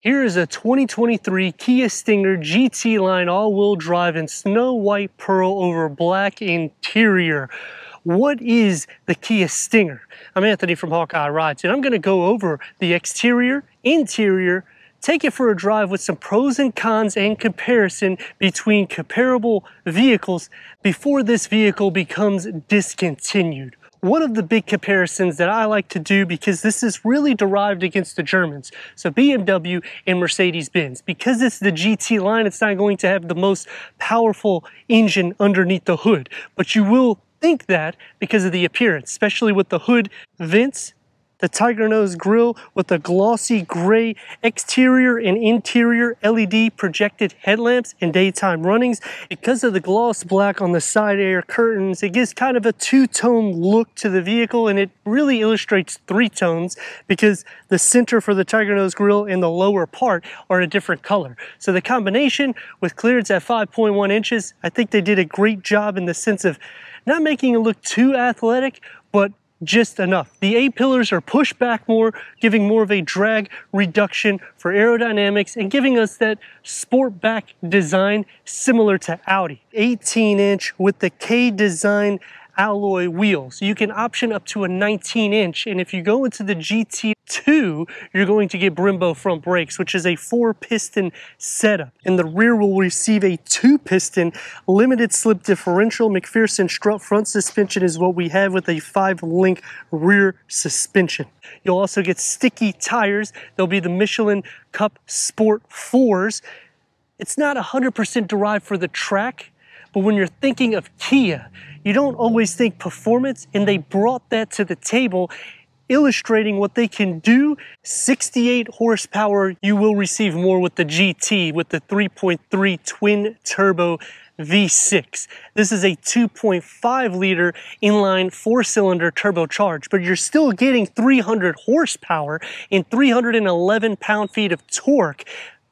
Here is a 2023 Kia Stinger GT line all-wheel drive in snow white pearl over black interior. What is the Kia Stinger? I'm Anthony from Hawkeye Rides, and I'm going to go over the exterior, interior, take it for a drive with some pros and cons and comparison between comparable vehicles before this vehicle becomes discontinued. One of the big comparisons that I like to do, because this is really derived against the Germans, so BMW and Mercedes-Benz. Because it's the GT line, it's not going to have the most powerful engine underneath the hood, but you will think that because of the appearance, especially with the hood vents, the tiger nose grille with the glossy gray exterior and interior LED projected headlamps and daytime runnings. Because of the gloss black on the side air curtains, it gives kind of a two-tone look to the vehicle, and it really illustrates three tones because the center for the tiger nose grille and the lower part are a different color. So the combination with clearance at 5.1 inches, I think they did a great job in the sense of not making it look too athletic, but just enough. The A-pillars are pushed back more, giving more of a drag reduction for aerodynamics and giving us that sport back design similar to Audi. 18-inch with the K-design alloy wheels. You can option up to a 19-inch, and if you go into the GT2, you're going to get Brembo front brakes, which is a 4-piston setup. And the rear will receive a 2-piston limited slip differential. McPherson strut front suspension is what we have with a 5-link rear suspension. You'll also get sticky tires. They'll be the Michelin Cup Sport 4s. It's not 100% derived for the track, but when you're thinking of Kia, you don't always think performance, and they brought that to the table, illustrating what they can do. 68 horsepower, you will receive more with the GT, with the 3.3 twin turbo V6. This is a 2.5 liter inline 4-cylinder turbocharged, but you're still getting 300 horsepower and 311 pound-feet of torque.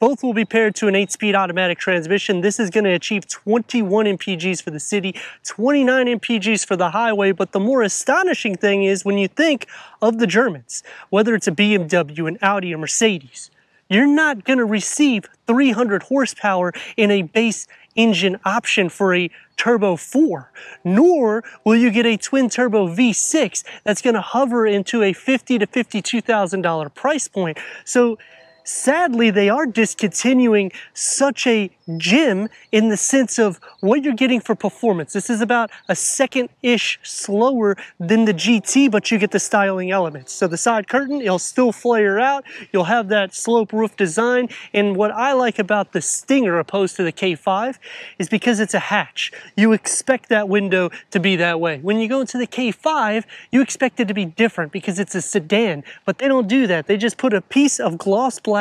Both will be paired to an 8-speed automatic transmission. This is going to achieve 21 MPGs for the city, 29 MPGs for the highway. But the more astonishing thing is when you think of the Germans, whether it's a BMW, an Audi, or Mercedes, you're not going to receive 300 horsepower in a base engine option for a turbo 4, nor will you get a twin turbo V6 that's going to hover into a $50,000 to $52,000 price point. So sadly, they are discontinuing such a gem in the sense of what you're getting for performance. This is about a second-ish slower than the GT, but you get the styling elements. So the side curtain, it'll still flare out. You'll have that slope roof design. And what I like about the Stinger opposed to the K5 is because it's a hatch. You expect that window to be that way. When you go into the K5, you expect it to be different because it's a sedan, but they don't do that. They just put a piece of gloss black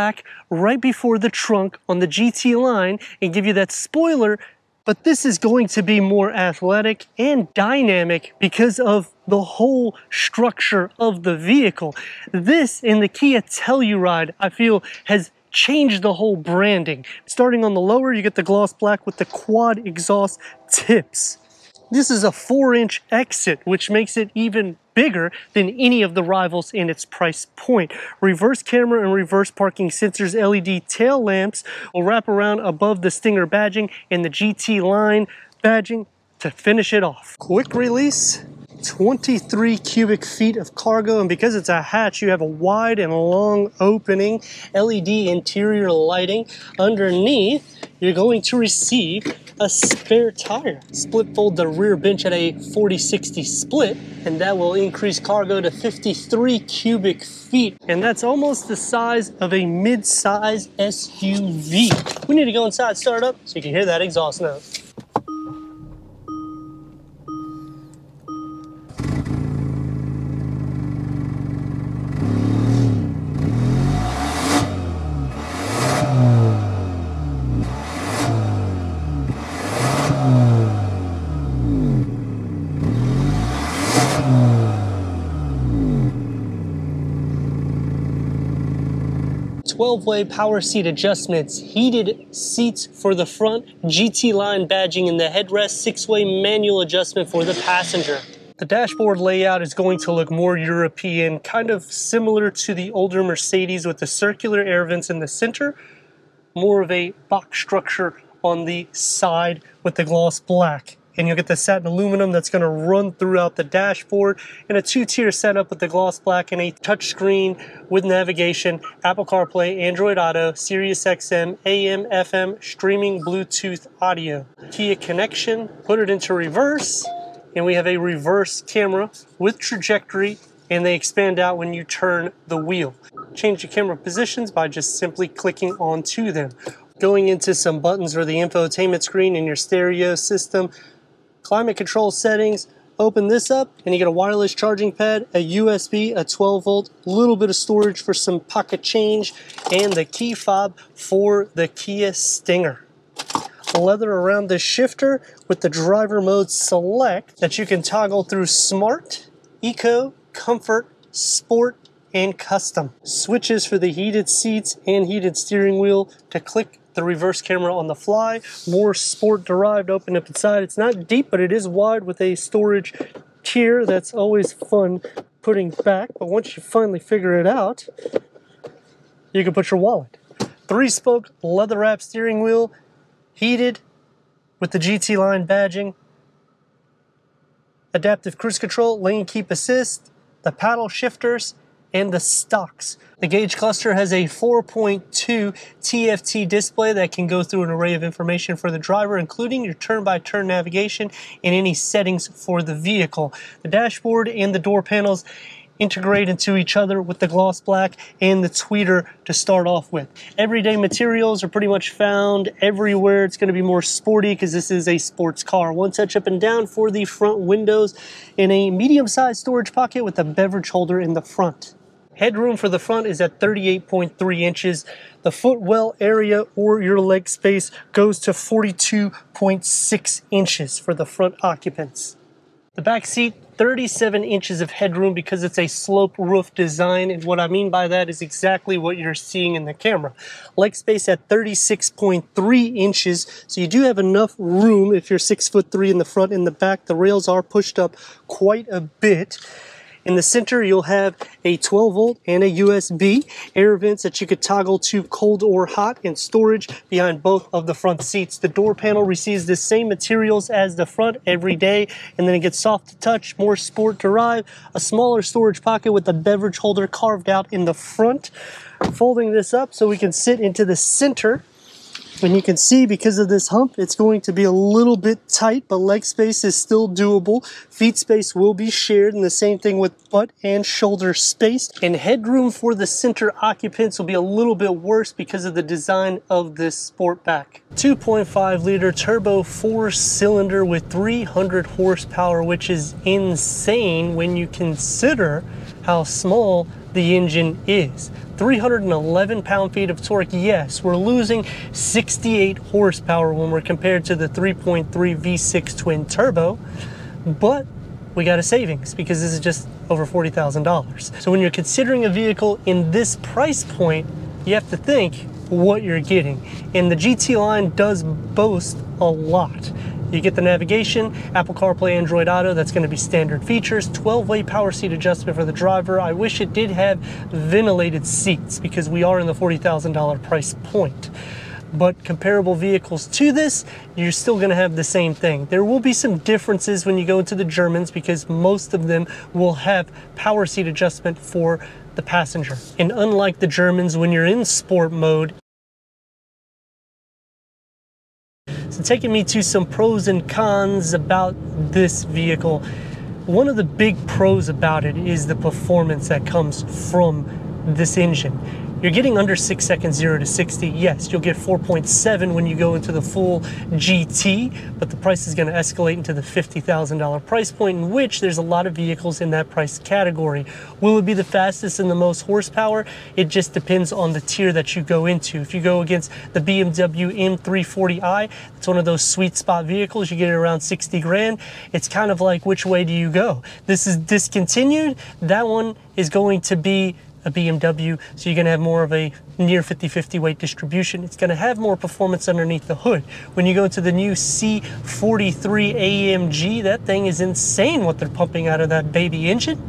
right before the trunk on the GT line and give you that spoiler, but this is going to be more athletic and dynamic because of the whole structure of the vehicle. This in the Kia Telluride, I feel, has changed the whole branding. Starting on the lower, you get the gloss black with the quad exhaust tips. This is a 4-inch exit, which makes it even bigger than any of the rivals in its price point. Reverse camera and reverse parking sensors, LED tail lamps will wrap around above the Stinger badging and the GT line badging to finish it off. Quick release, 23 cubic feet of cargo, and because it's a hatch, you have a wide and long opening, LED interior lighting. Underneath, you're going to receive a spare tire. Split fold the rear bench at a 40-60 split, and that will increase cargo to 53 cubic feet. And that's almost the size of a mid-size SUV. We need to go inside, start up, so you can hear that exhaust note. Way power seat adjustments, heated seats for the front, GT line badging in the headrest, 6-way manual adjustment for the passenger. The dashboard layout is going to look more European, kind of similar to the older Mercedes with the circular air vents in the center, more of a box structure on the side with the gloss black. And you'll get the satin aluminum that's going to run throughout the dashboard in a two-tier setup with the gloss black and a touchscreen with navigation, Apple CarPlay, Android Auto, Sirius XM, AM, FM, streaming Bluetooth audio. Kia connection, put it into reverse, and we have a reverse camera with trajectory, and they expand out when you turn the wheel. Change the camera positions by just simply clicking onto them. Going into some buttons or the infotainment screen in your stereo system, climate control settings, open this up and you get a wireless charging pad, a USB, a 12 volt, a little bit of storage for some pocket change, and the key fob for the Kia Stinger. Leather around the shifter with the driver mode select that you can toggle through smart, eco, comfort, sport, and custom. Switches for the heated seats and heated steering wheel to click the reverse camera on the fly. More sport derived open up inside. It's not deep, but it is wide with a storage tier. That's always fun putting back, but once you finally figure it out, you can put your wallet. 3-spoke leather wrap steering wheel, heated with the GT line badging, adaptive cruise control, lane keep assist, the paddle shifters, and the stocks. The gauge cluster has a 4.2 TFT display that can go through an array of information for the driver, including your turn-by-turn navigation and any settings for the vehicle. The dashboard and the door panels integrate into each other with the gloss black and the tweeter to start off with. Everyday materials are pretty much found everywhere. It's going to be more sporty because this is a sports car. One touch up and down for the front windows in a medium-sized storage pocket with a beverage holder in the front. Headroom for the front is at 38.3 inches. The footwell area or your leg space goes to 42.6 inches for the front occupants. The back seat, 37 inches of headroom because it's a slope roof design, and what I mean by that is exactly what you're seeing in the camera. Leg space at 36.3 inches, so you do have enough room if you're 6'3" in the front and the back. The rails are pushed up quite a bit. In the center, you'll have a 12 volt and a USB air vents that you could toggle to cold or hot, and storage behind both of the front seats. The door panel receives the same materials as the front every day, and then it gets soft to touch, more sport derived, a smaller storage pocket with a beverage holder carved out in the front. Folding this up so we can sit into the center. And you can see because of this hump, it's going to be a little bit tight, but leg space is still doable. Feet space will be shared, and the same thing with butt and shoulder space. And headroom for the center occupants will be a little bit worse because of the design of this Sportback. 2.5 liter turbo 4-cylinder with 300 horsepower, which is insane when you consider how small the engine is. 311 pound-feet of torque. Yes, we're losing 68 horsepower when we're compared to the 3.3 V6 twin turbo, but we got a savings because this is just over $40,000. So when you're considering a vehicle in this price point, you have to think what you're getting. And the GT line does boast a lot. You get the navigation, Apple CarPlay, Android Auto, that's going to be standard features, 12-way power seat adjustment for the driver. I wish it did have ventilated seats because we are in the $40,000 price point. But comparable vehicles to this, you're still going to have the same thing. There will be some differences when you go into the Germans because most of them will have power seat adjustment for the passenger. And unlike the Germans, when you're in sport mode, taking me to some pros and cons about this vehicle. One of the big pros about it is the performance that comes from this engine. You're getting under 6 seconds, 0 to 60. Yes, you'll get 4.7 when you go into the full GT, but the price is going to escalate into the $50,000 price point, in which there's a lot of vehicles in that price category. Will it be the fastest and the most horsepower? It just depends on the tier that you go into. If you go against the BMW M340i, it's one of those sweet spot vehicles. You get it around 60 grand. It's kind of like, which way do you go? This is discontinued. That one is going to be a BMW, so you're going to have more of a near 50-50 weight distribution. It's going to have more performance underneath the hood. When you go to the new C43 AMG, that thing is insane what they're pumping out of that baby engine.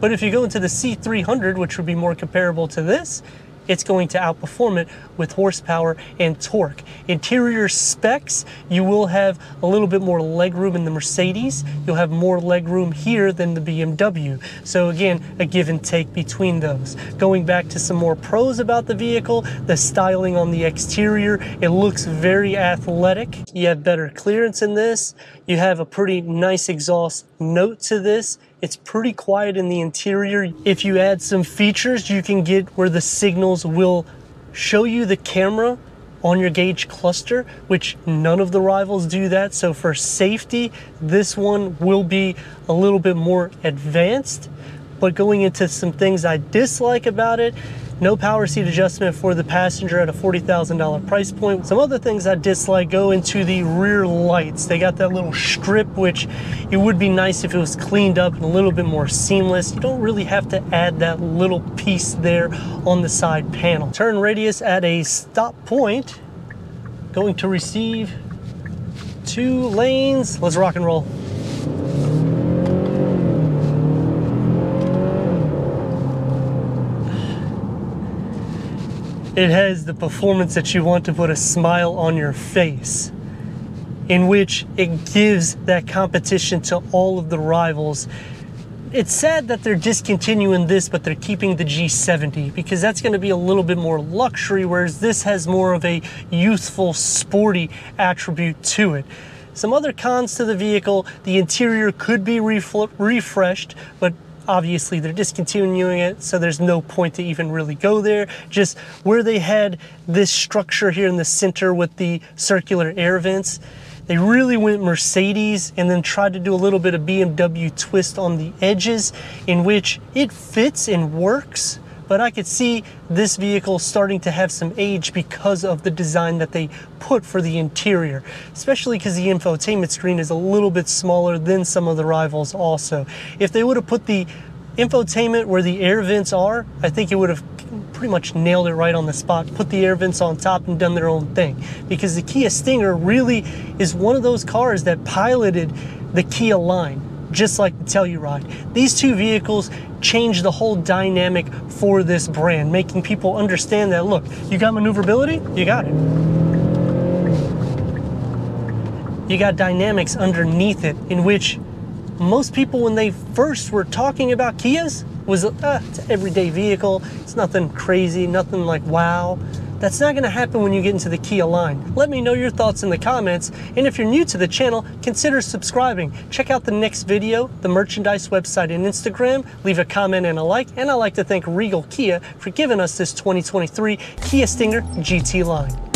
But if you go into the C300, which would be more comparable to this, it's going to outperform it with horsepower and torque. Interior specs, you will have a little bit more legroom in the Mercedes. You'll have more legroom here than the BMW. So again, a give and take between those. Going back to some more pros about the vehicle, the styling on the exterior, it looks very athletic. You have better clearance in this. You have a pretty nice exhaust note to this. It's pretty quiet in the interior. If you add some features, you can get where the signals will show you the camera on your gauge cluster, which none of the rivals do that. So for safety, this one will be a little bit more advanced. But going into some things I dislike about it, no power seat adjustment for the passenger at a $40,000 price point. Some other things I dislike go into the rear lights. They got that little strip, which it would be nice if it was cleaned up and a little bit more seamless. You don't really have to add that little piece there on the side panel. Turn radius at a stop point. Going to receive 2 lanes. Let's rock and roll. It has the performance that you want to put a smile on your face, in which it gives that competition to all of the rivals. It's sad that they're discontinuing this, but they're keeping the G70 because that's going to be a little bit more luxury, whereas this has more of a youthful, sporty attribute to it. Some other cons to the vehicle, the interior could be refreshed, but obviously, they're discontinuing it, so there's no point to even really go there. Just where they had this structure here in the center with the circular air vents, they really went Mercedes and then tried to do a little bit of BMW twist on the edges, in which it fits and works, but I could see this vehicle starting to have some age because of the design that they put for the interior, especially because the infotainment screen is a little bit smaller than some of the rivals also. If they would have put the infotainment where the air vents are, I think it would have pretty much nailed it right on the spot, put the air vents on top and done their own thing. Because the Kia Stinger really is one of those cars that piloted the Kia line, just like the Telluride. These two vehicles change the whole dynamic for this brand, making people understand that, look, you got maneuverability, you got it. You got dynamics underneath it, in which most people, when they first were talking about Kias, was, it's an everyday vehicle, it's nothing crazy, nothing like wow. That's not going to happen when you get into the Kia line. Let me know your thoughts in the comments, and if you're new to the channel, consider subscribing. Check out the next video, the merchandise website and Instagram, leave a comment and a like, and I'd like to thank Regal Kia for giving us this 2023 Kia Stinger GT line.